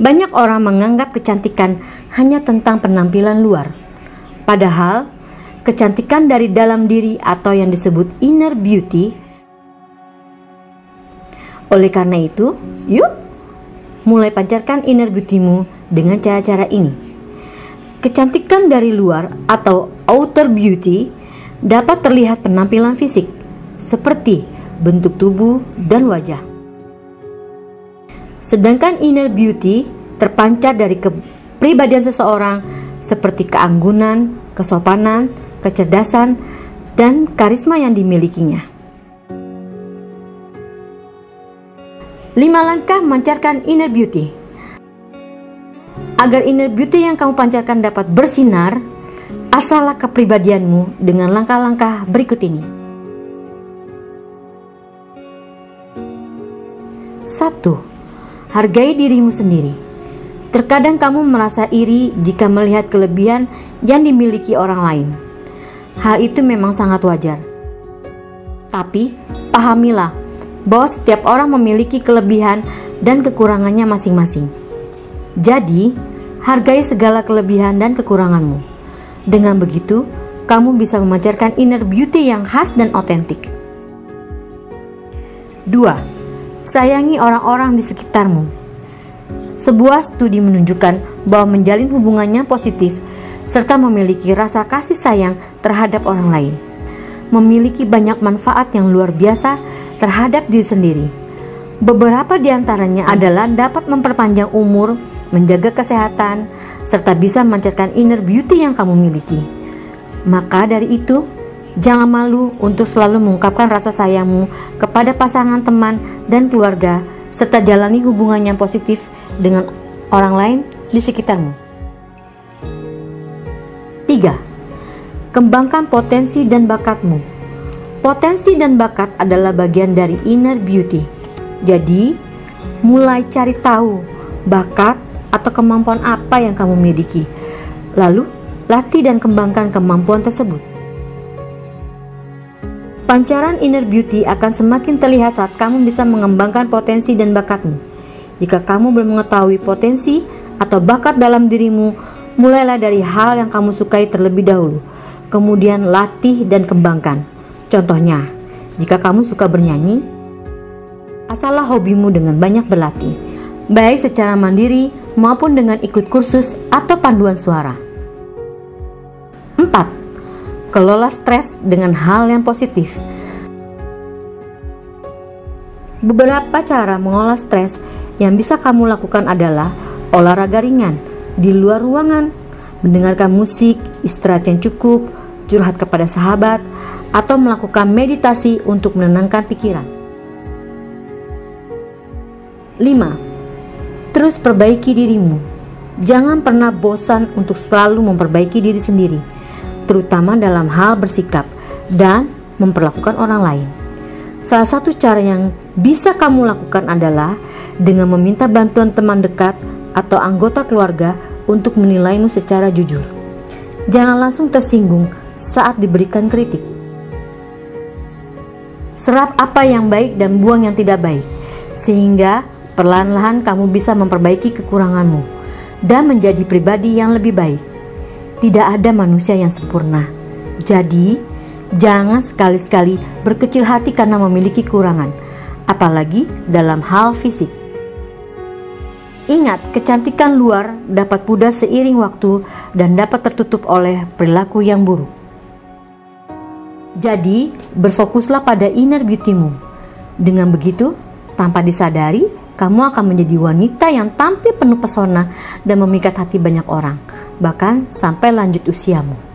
Banyak orang menganggap kecantikan hanya tentang penampilan luar. Padahal, kecantikan dari dalam diri atau yang disebut inner beauty. Oleh karena itu, yuk mulai pancarkan inner beauty-mu dengan cara-cara ini. Kecantikan dari luar atau outer beauty dapat terlihat penampilan fisik, seperti bentuk tubuh dan wajah. Sedangkan inner beauty terpancar dari kepribadian seseorang seperti keanggunan, kesopanan, kecerdasan, dan karisma yang dimilikinya. 5 langkah memancarkan inner beauty. Agar inner beauty yang kamu pancarkan dapat bersinar, asalah kepribadianmu dengan langkah-langkah berikut ini. 1. Hargai dirimu sendiri. Terkadang kamu merasa iri jika melihat kelebihan yang dimiliki orang lain. Hal itu memang sangat wajar. Tapi, pahamilah bahwa setiap orang memiliki kelebihan dan kekurangannya masing-masing. Jadi, hargai segala kelebihan dan kekuranganmu. Dengan begitu, kamu bisa memancarkan inner beauty yang khas dan otentik. 2. Sayangi orang-orang di sekitarmu. Sebuah studi menunjukkan bahwa menjalin hubungan yang positif serta memiliki rasa kasih sayang terhadap orang lain memiliki banyak manfaat yang luar biasa terhadap diri sendiri. Beberapa di antaranya adalah dapat memperpanjang umur, menjaga kesehatan, serta bisa memancarkan inner beauty yang kamu miliki. Maka dari itu, jangan malu untuk selalu mengungkapkan rasa sayangmu kepada pasangan, teman, dan keluarga, serta jalani hubungan yang positif dengan orang lain di sekitarmu. 3. Kembangkan potensi dan bakatmu. Potensi dan bakat adalah bagian dari inner beauty. Jadi, mulai cari tahu bakat atau kemampuan apa yang kamu miliki. Lalu, latih dan kembangkan kemampuan tersebut. Pancaran inner beauty akan semakin terlihat saat kamu bisa mengembangkan potensi dan bakatmu. Jika kamu belum mengetahui potensi atau bakat dalam dirimu, mulailah dari hal yang kamu sukai terlebih dahulu, kemudian latih dan kembangkan. Contohnya, jika kamu suka bernyanyi, asalah hobimu dengan banyak berlatih, baik secara mandiri maupun dengan ikut kursus atau panduan suara. 4. Kelola stres dengan hal yang positif. Beberapa cara mengolah stres yang bisa kamu lakukan adalah olahraga ringan di luar ruangan, mendengarkan musik, istirahat yang cukup, curhat kepada sahabat, atau melakukan meditasi untuk menenangkan pikiran. 5. Terus perbaiki dirimu. Jangan pernah bosan untuk selalu memperbaiki diri sendiri, terutama dalam hal bersikap dan memperlakukan orang lain. Salah satu cara yang bisa kamu lakukan adalah dengan meminta bantuan teman dekat atau anggota keluarga untuk menilaimu secara jujur. Jangan langsung tersinggung saat diberikan kritik. Serap apa yang baik dan buang yang tidak baik, sehingga perlahan-lahan kamu bisa memperbaiki kekuranganmu dan menjadi pribadi yang lebih baik. Tidak ada manusia yang sempurna. Jadi, jangan sekali-sekali berkecil hati karena memiliki kekurangan, apalagi dalam hal fisik. Ingat, kecantikan luar dapat pudar seiring waktu dan dapat tertutup oleh perilaku yang buruk. Jadi, berfokuslah pada inner beauty-mu. Dengan begitu, tanpa disadari, kamu akan menjadi wanita yang tampil penuh pesona dan memikat hati banyak orang, bahkan sampai lanjut usiamu.